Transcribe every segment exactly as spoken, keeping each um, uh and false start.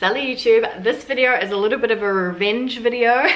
silly YouTube. This video is a little bit of a revenge video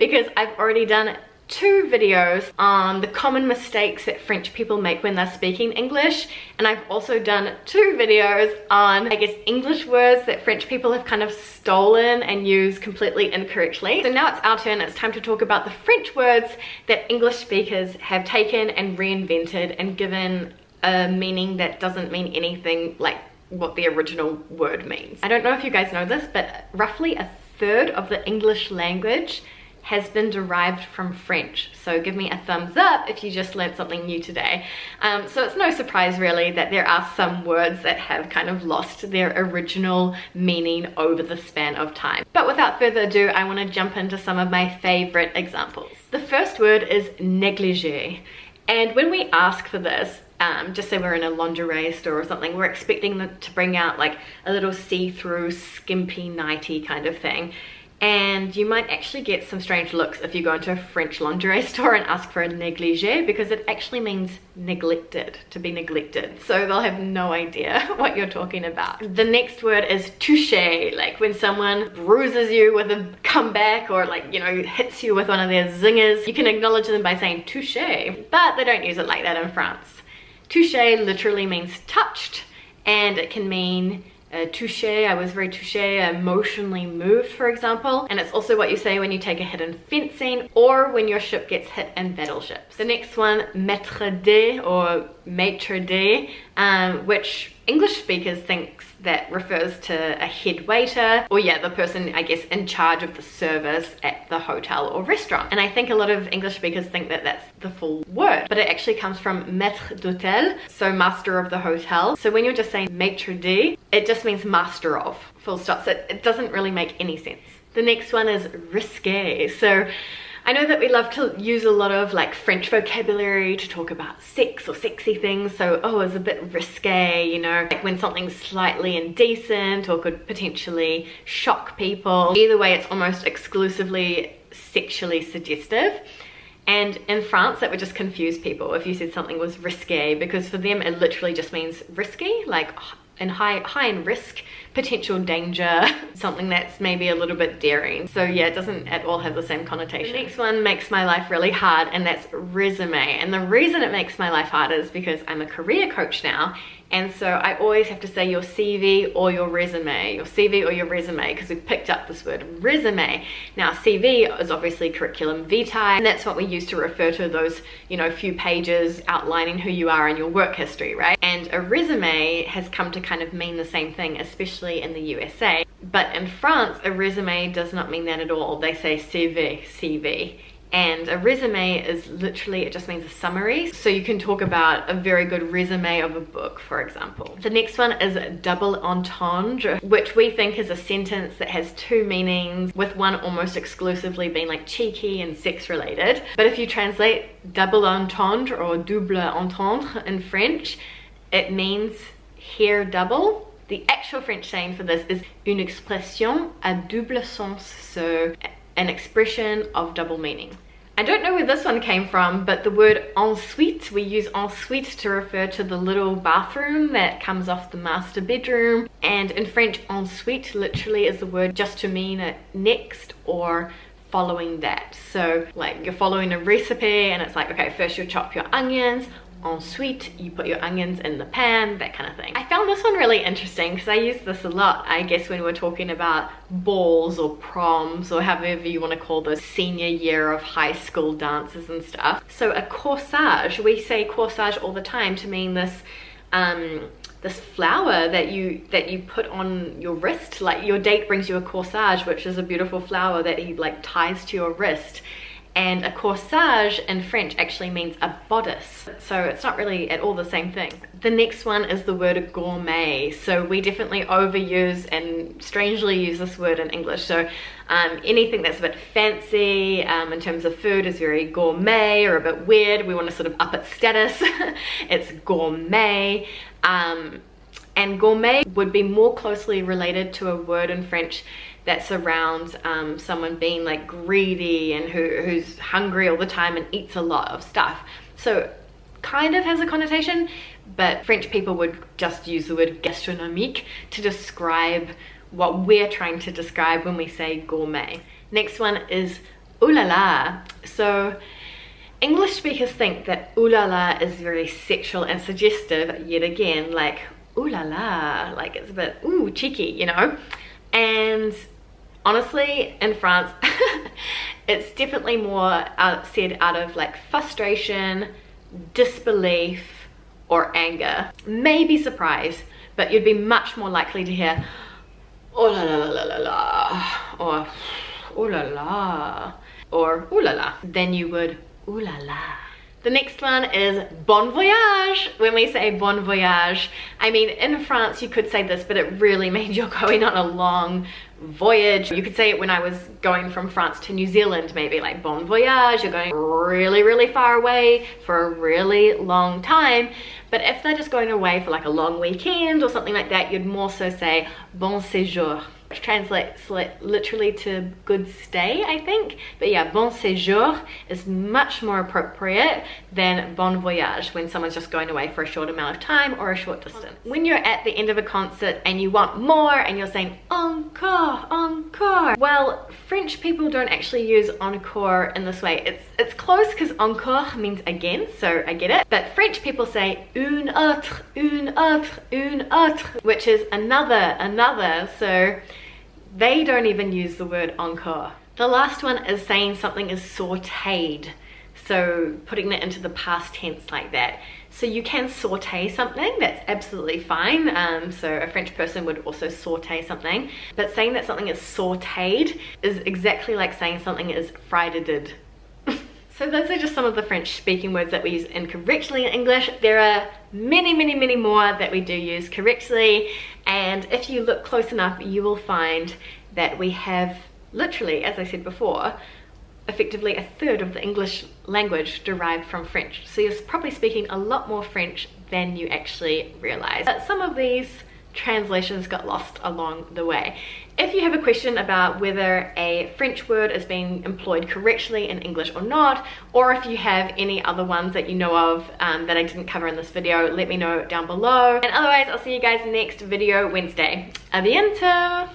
because I've already done two videos on the common mistakes that French people make when they're speaking English, and I've also done two videos on, I guess, English words that French people have kind of stolen and used completely incorrectly. So now it's our turn. It's time to talk about the French words that English speakers have taken and reinvented and given a meaning that doesn't mean anything like what the original word means. I don't know if you guys know this, but roughly a third of the English language has been derived from French. So give me a thumbs up if you just learned something new today. Um, so it's no surprise really that there are some words that have kind of lost their original meaning over the span of time. But without further ado, I want to jump into some of my favorite examples. The first word is négliger. And when we ask for this, Um, just say we're in a lingerie store or something, we're expecting them to bring out like a little see-through, skimpy nighty kind of thing. And you might actually get some strange looks if you go into a French lingerie store and ask for a négligé, because it actually means neglected, to be neglected. So they'll have no idea what you're talking about. The next word is toucher, like when someone bruises you with a comeback or like, you know, hits you with one of their zingers. You can acknowledge them by saying toucher, but they don't use it like that in France. Touché literally means touched, and it can mean uh, touché, I was very touché, emotionally moved, for example. And it's also what you say when you take a hit in fencing or when your ship gets hit in battleships. The next one, maître d' or maitre d', um, which English speakers think that refers to a head waiter, or yeah, the person, I guess, in charge of the service at the hotel or restaurant. And I think a lot of English speakers think that that's the full word, but it actually comes from maître d'hôtel, so master of the hotel. So when you're just saying maitre d', it just means master of, full stop. So it doesn't really make any sense. The next one is risqué. So I know that we love to use a lot of like French vocabulary to talk about sex or sexy things. So, oh, it's a bit risqué, you know, like when something's slightly indecent or could potentially shock people. Either way, it's almost exclusively sexually suggestive. And in France, that would just confuse people if you said something was risqué, because for them, it literally just means risky, like and high, high in risk, potential danger, something that's maybe a little bit daring. So yeah, it doesn't at all have the same connotation. The next one makes my life really hard, and that's resume. And the reason it makes my life hard is because I'm a career coach now, and so I always have to say your C V or your resume, your C V or your resume, because we picked up this word resume. Now C V is obviously curriculum vitae, and that's what we use to refer to those, you know, few pages outlining who you are and your work history, right? And a resume has come to kind of mean the same thing, especially in the U S A. But in France, a resume does not mean that at all. They say C V, C V. And a resume is literally, it just means a summary. So you can talk about a very good resume of a book, for example. The next one is double entendre, which we think is a sentence that has two meanings, with one almost exclusively being like cheeky and sex related. But if you translate double entendre or double entendre in French, it means hair double. The actual French saying for this is une expression à double sens, so an expression of double meaning. I don't know where this one came from, but the word ensuite, we use ensuite to refer to the little bathroom that comes off the master bedroom. And in French, ensuite literally is the word just to mean it next or following that. So like you're following a recipe and it's like, okay, first you chop your onions, ensuite you put your onions in the pan, that kind of thing. I found this one really interesting because I use this a lot, I guess, when we're talking about balls or proms or however you want to call the senior year of high school dances and stuff. So a corsage, we say corsage all the time to mean this um this flower that you that you put on your wrist. Like your date brings you a corsage, which is a beautiful flower that he like ties to your wrist. And a corsage in French actually means a bodice. So it's not really at all the same thing. The next one is the word gourmet. So we definitely overuse and strangely use this word in English. So um, anything that's a bit fancy um, in terms of food is very gourmet or a bit weird. We want to sort of up its status. It's gourmet. Um, and gourmet would be more closely related to a word in French that surrounds um, someone being like greedy and who, who's hungry all the time and eats a lot of stuff. So kind of has a connotation, but French people would just use the word gastronomique to describe what we're trying to describe when we say gourmet. Next one is ooh la la. So English speakers think that ooh la la is very sexual and suggestive, yet again, like ooh la la, like it's a bit ooh cheeky, you know. And honestly, in France, it's definitely more out, said out of like frustration, disbelief, or anger. Maybe surprise, but you'd be much more likely to hear oh la la la la la, or oh la la, or ooh la la, than you would ooh la la. The next one is bon voyage. When we say bon voyage, I mean, in France you could say this, but it really means you're going on a long voyage. You could say it when I was going from France to New Zealand, maybe like bon voyage, you're going really, really far away for a really long time. But if they're just going away for like a long weekend or something like that, you'd more so say bon séjour, which translates literally to good stay, I think. But yeah, bon séjour is much more appropriate than bon voyage when someone's just going away for a short amount of time or a short distance. When you're at the end of a concert and you want more and you're saying encore, encore. Well, French people don't actually use encore in this way. It's, it's close because encore means again, so I get it. But French people say une autre, une autre, une autre, which is another, another. So they don't even use the word encore. The last one is saying something is sauteed, so putting it into the past tense like that. So you can saute something, that's absolutely fine. Um, so a French person would also saute something, but saying that something is sauteed is exactly like saying something is fried-ed. So those are just some of the French speaking words that we use incorrectly in English. There are many, many, many more that we do use correctly. And if you look close enough, you will find that we have literally, as I said before, effectively a third of the English language derived from French. So you're probably speaking a lot more French than you actually realize. But some of these translations got lost along the way. If you have a question about whether a French word is being employed correctly in English or not, or if you have any other ones that you know of um, that I didn't cover in this video, let me know down below. And otherwise, I'll see you guys next video Wednesday. A bientôt!